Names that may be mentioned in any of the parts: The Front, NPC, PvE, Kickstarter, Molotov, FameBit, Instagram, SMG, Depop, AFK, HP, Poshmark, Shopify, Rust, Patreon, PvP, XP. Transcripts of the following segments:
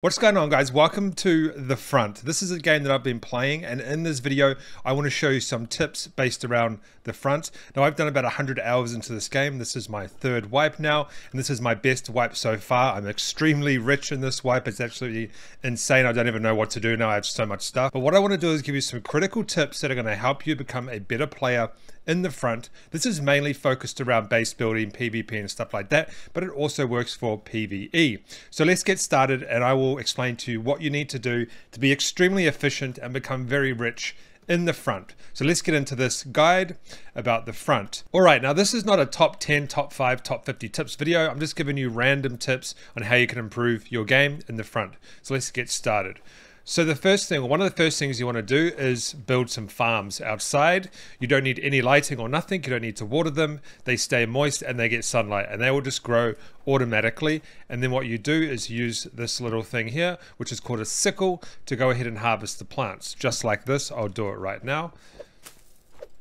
What's going on, guys? Welcome to The Front. This is a game that I've been playing, and in this video I want to show you some tips based around The Front. Now, I've done about 100 hours into this game. This is my third wipe now, and this is my best wipe so far. I'm extremely rich in this wipe. It's absolutely insane. I don't even know what to do now. I have so much stuff. But what I want to do is give you some critical tips that are going to help you become a better player in The Front. This is mainly focused around base building, PvP and stuff like that, but it also works for PvE. So let's get started, and I will explain to you what you need to do to be extremely efficient and become very rich in The Front. So let's get into this guide about The Front. All right, now this is not a top 10, top 5, top 50 tips video. I'm just giving you random tips on how you can improve your game in The Front. So let's get started. So the first thing, one of the first things you want to do is build some farms outside. You don't need any lighting or nothing. You don't need to water them. They stay moist and they get sunlight, and they will just grow automatically. And then what you do is use this little thing here, which is called a sickle, to go ahead and harvest the plants. Just like this, I'll do it right now.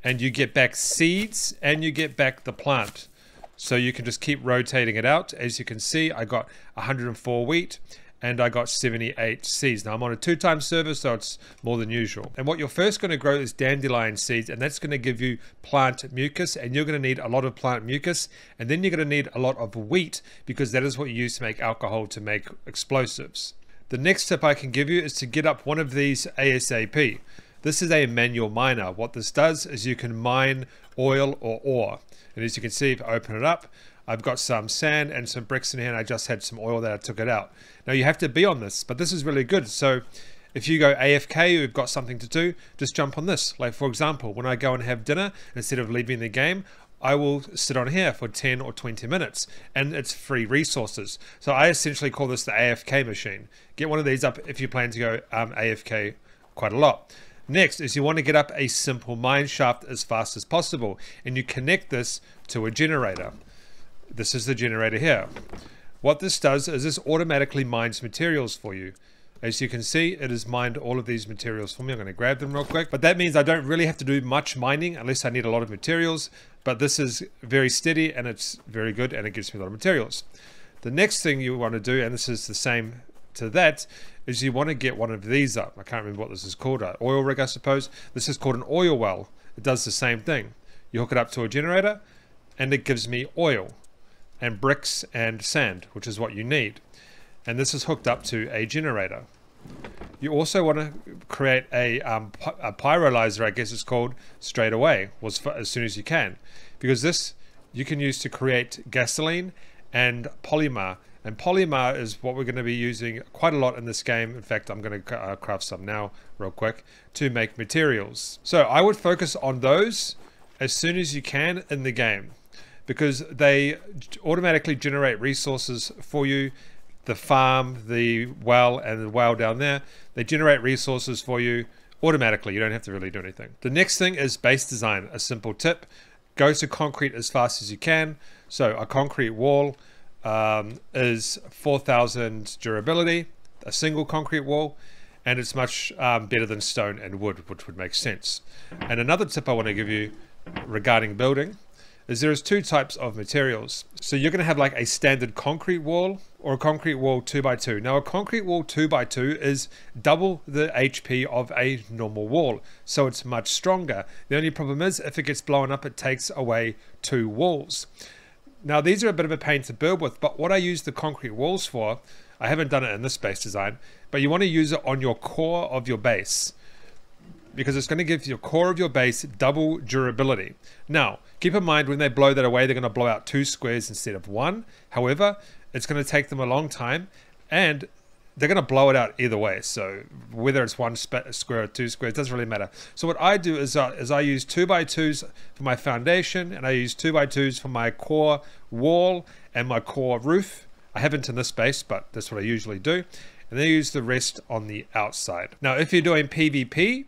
And you get back seeds and you get back the plant. So you can just keep rotating it out. As you can see, I got 104 wheat. And I got 78 seeds. Now I'm on a 2x server, so it's more than usual. And what you're first going to grow is dandelion seeds, and that's going to give you plant mucus, and you're going to need a lot of plant mucus, and then you're going to need a lot of wheat, because that is what you use to make alcohol, to make explosives. The next tip I can give you is to get up one of these ASAP. This is a manual miner. What this does is you can mine oil or ore. And as you can see, if I open it up, I've got some sand and some bricks in here, and I just had some oil that I took it out. Now you have to be on this, but this is really good. So if you go AFK, you've got something to do, just jump on this. Like, for example, when I go and have dinner, instead of leaving the game, I will sit on here for 10 or 20 minutes, and it's free resources. So I essentially call this the AFK machine. Get one of these up if you plan to go AFK quite a lot. Next is you want to get up a simple mine shaft as fast as possible, and you connect this to a generator. This is the generator here. What this does is this automatically mines materials for you. As you can see, it has mined all of these materials for me. I'm going to grab them real quick. But that means I don't really have to do much mining unless I need a lot of materials. But this is very steady, and it's very good, and it gives me a lot of materials. The next thing you want to do, and this is the same to that, is you want to get one of these up. I can't remember what this is called. An oil rig, I suppose. This is called an oil well. It does the same thing. You hook it up to a generator, and it gives me oil and bricks and sand, which is what you need. And this is hooked up to a generator. You also want to create a pyrolyzer, I guess it's called, straight away, as soon as you can, because this you can use to create gasoline and polymer. And polymer is what we're going to be using quite a lot in this game. In fact, I'm going to craft some now real quick to make materials. So I would focus on those as soon as you can in the game, because they automatically generate resources for you. The farm, the well, and the well down there, they generate resources for you automatically. You don't have to really do anything. The next thing is base design. A simple tip: go to concrete as fast as you can. So a concrete wall is 4,000 durability, a single concrete wall, and it's much better than stone and wood, which would make sense. And another tip I want to give you regarding building is there is two types of materials. So you're going to have like a standard concrete wall or a concrete wall 2x2. Now a concrete wall 2x2 is double the HP of a normal wall, so it's much stronger. The only problem is if it gets blown up, it takes away two walls. Now these are a bit of a pain to build with, but what I use the concrete walls for, I haven't done it in this base design, but you want to use it on your core of your base, because it's going to give your core of your base double durability. Now, keep in mind, when they blow that away, they're going to blow out two squares instead of one. However, it's going to take them a long time, and they're going to blow it out either way. So whether it's one square or two squares, it doesn't really matter. So what I do is I use 2x2s for my foundation, and I use 2x2s for my core wall and my core roof. I haven't in this base, but that's what I usually do. And then I use the rest on the outside. Now, if you're doing PvP,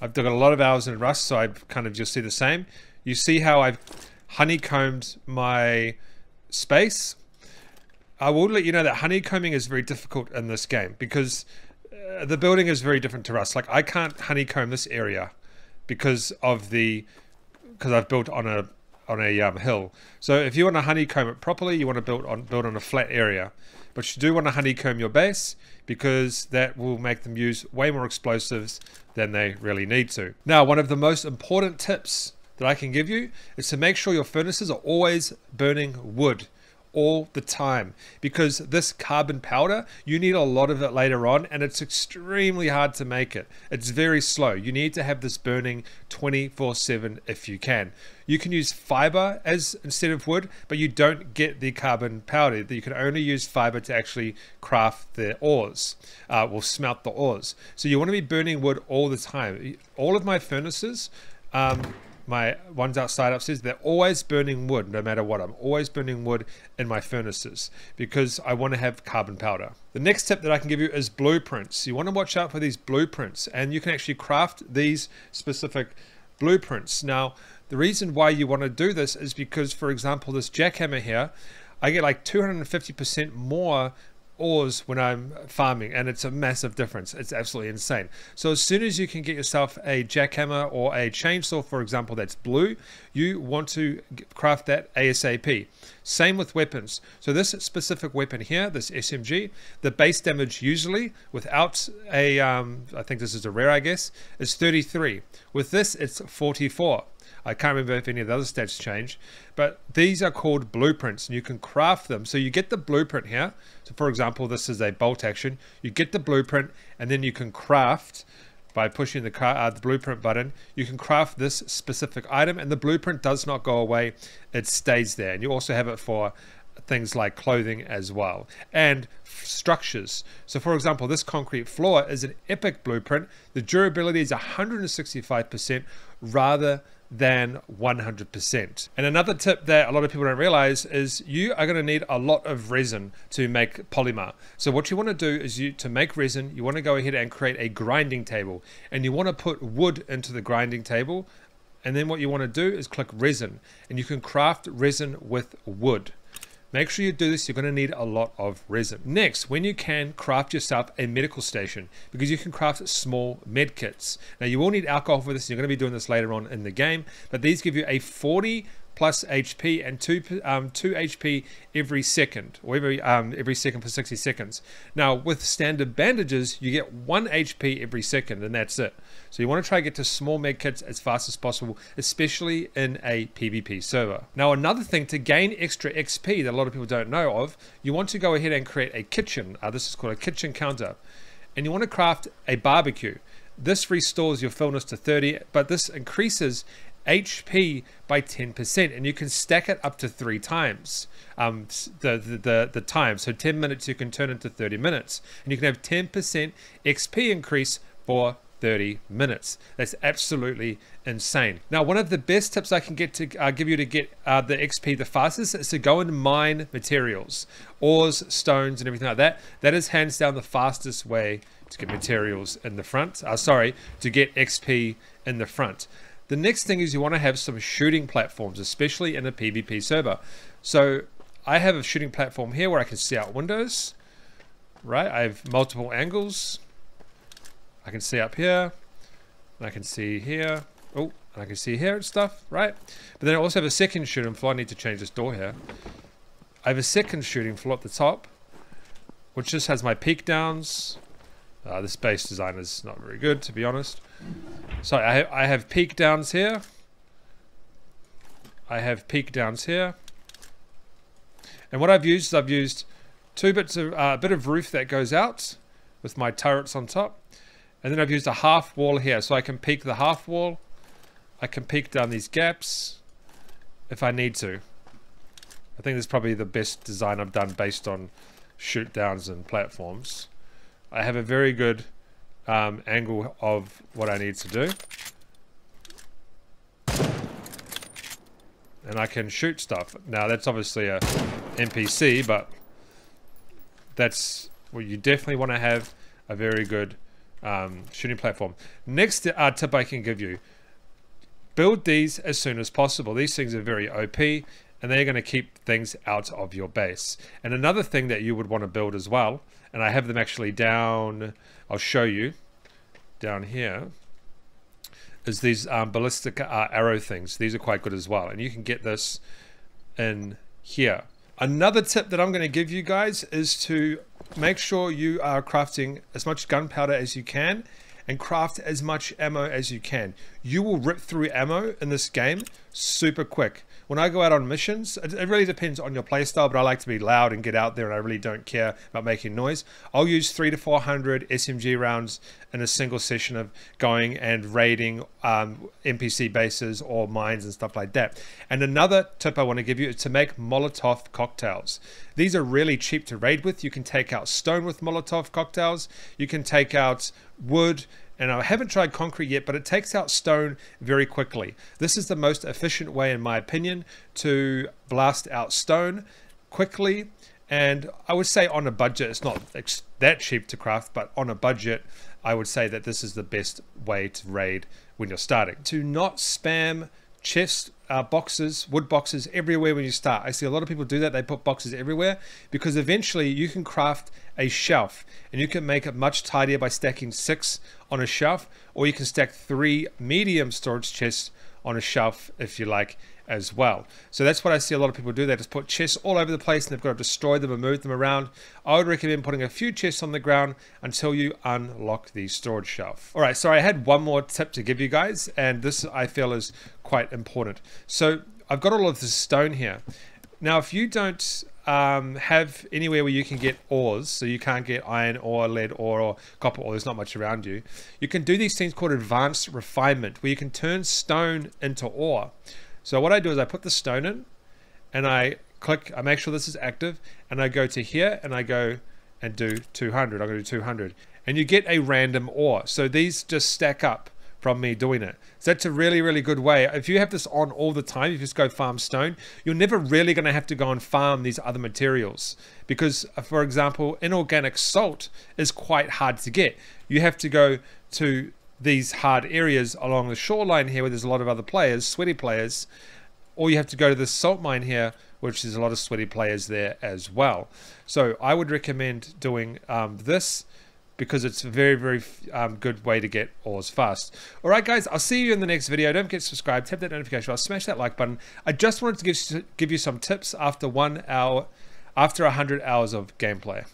I've got a lot of hours in Rust, so I kind of just see the same. You see how I've honeycombed my space? I will let you know that honeycombing is very difficult in this game, because the building is very different to Rust. Like, I can't honeycomb this area because I've built on a hill. So if you want to honeycomb it properly, you want to build on a flat area, but you do want to honeycomb your base, because that will make them use way more explosives than they really need to. Now, one of the most important tips that I can give you is to make sure your furnaces are always burning wood all the time, because this carbon powder, you need a lot of it later on, and it's extremely hard to make it. It's very slow. You need to have this burning 24/7 if you can. You can use fiber instead of wood, but you don't get the carbon powder. You can only use fiber to actually craft the ores, smelt the ores. So you want to be burning wood all the time. All of my furnaces, my ones outside upstairs, they're always burning wood. No matter what, I'm always burning wood in my furnaces because I want to have carbon powder. The next tip that I can give you is blueprints. You want to watch out for these blueprints, and you can actually craft these specific blueprints. Now, the reason why you want to do this is because, for example, this jackhammer here, I get like 250% more ores when I'm farming, and it's a massive difference. It's absolutely insane. So as soon as you can get yourself a jackhammer or a chainsaw, for example, that's blue, you want to craft that ASAP. Same with weapons. So this specific weapon here, this SMG, the base damage usually without a I think this is a rare, I guess, is 33. With this, it's 44. I can't remember if any of the other stats change, but these are called blueprints, and you can craft them. So you get the blueprint here. So for example, this is a bolt action. You get the blueprint, and then you can craft by pushing the blueprint button. You can craft this specific item, and the blueprint does not go away. It stays there, and you also have it for things like clothing as well, and structures. So for example, this concrete floor is an epic blueprint. The durability is 165% rather than 100%. And another tip that a lot of people don't realize is you are going to need a lot of resin to make polymer. So what you want to do is to make resin, you want to go ahead and create a grinding table, and you want to put wood into the grinding table, and then what you want to do is click resin, and you can craft resin with wood. Make sure you do this. You're going to need a lot of resin. Next, when you can, craft yourself a medical station, because you can craft small med kits. Now, you will need alcohol for this. You're going to be doing this later on in the game, but these give you a 40 plus HP and 2 HP every second, or every second for 60 seconds. Now, with standard bandages, you get 1 HP every second, and that's it. So you want to try to get to small med kits as fast as possible, especially in a PvP server. Now, another thing to gain extra XP that a lot of people don't know of, you want to go ahead and create a kitchen. This is called a kitchen counter, and you want to craft a barbecue. This restores your fullness to 30, but this increases HP by 10%, and you can stack it up to 3 times the time. So 10 minutes you can turn into 30 minutes, and you can have 10% XP increase for 30 minutes. That's absolutely insane. Now, one of the best tips I can give you to get the XP the fastest is to go and mine materials, ores, stones, and everything like that. That is hands down the fastest way to get materials in the front. To get XP in the front. The next thing is you want to have some shooting platforms, especially in a PvP server. So I have a shooting platform here where I can see out windows, right? I have multiple angles. I can see up here, and I can see here. Oh, and I can see here and stuff, right? But then I also have a second shooting floor. I need to change this door here. I have a second shooting floor at the top, which just has my peak downs. This base design is not very good, to be honest. So I have peak downs here. I have peak downs here. And what I've used is I've used 2 bits of a bit of roof that goes out with my turrets on top. And then I've used a half wall here. So I can peek the half wall. I can peek down these gaps if I need to. I think this is probably the best design I've done based on shoot downs and platforms. I have a very good angle of what I need to do, and I can shoot stuff. Now, that's obviously a NPC, but that's what you definitely want to have, a very good shooting platform. Next tip I can give you, build these as soon as possible. These things are very OP, and they're going to keep things out of your base. And another thing that you would want to build as well, and I have them actually down, I'll show you down here. is these ballistic arrow things. These are quite good as well, and you can get this in here. Another tip that I'm going to give you guys is to make sure you are crafting as much gunpowder as you can and craft as much ammo as you can. You will rip through ammo in this game super quick. When I go out on missions, it really depends on your playstyle, but I like to be loud and get out there, and I really don't care about making noise. I'll use 300 to 400 SMG rounds in a single session of going and raiding NPC bases or mines and stuff like that. And another tip I want to give you is to make Molotov cocktails. These are really cheap to raid with. You can take out stone with Molotov cocktails. You can take out wood. And I haven't tried concrete yet, but it takes out stone very quickly. This is the most efficient way, in my opinion, to blast out stone quickly. And I would say on a budget, it's not that cheap to craft, but on a budget, I would say that this is the best way to raid when you're starting. To not spam chests, boxes, wood boxes everywhere when you start. I see a lot of people do that. They put boxes everywhere, because eventually you can craft a shelf and you can make it much tidier by stacking 6 on a shelf, or you can stack 3 medium storage chests on a shelf if you like as well. So that's what I see a lot of people do. They just put chests all over the place and they've got to destroy them and move them around. I would recommend putting a few chests on the ground until you unlock the storage shelf. All right, so I had one more tip to give you guys, and this I feel is quite important. So I've got all of this stone here. Now, if you don't have anywhere where you can get ores, so you can't get iron ore, lead ore, or copper ore, there's not much around you, you can do these things called advanced refinement, where you can turn stone into ore. So what I do is I put the stone in, and I click, I make sure this is active, and I go to here, and I go and do 200. I'm gonna do 200. And you get a random ore. So these just stack up from me doing it. So that's a really, really good way. If you have this on all the time, you just go farm stone, you're never really gonna have to go and farm these other materials. Because, for example, inorganic salt is quite hard to get. You have to go to these hard areas along the shoreline here where there's a lot of other players, sweaty players, or you have to go to the salt mine here, which there's a lot of sweaty players there as well. So I would recommend doing this, because it's a very, very good way to get ores fast. All right, guys, I'll see you in the next video. Don't forget to subscribe, tap that notification bell, smash that like button. I just wanted to give you some tips after 1 hour, after 100 hours of gameplay.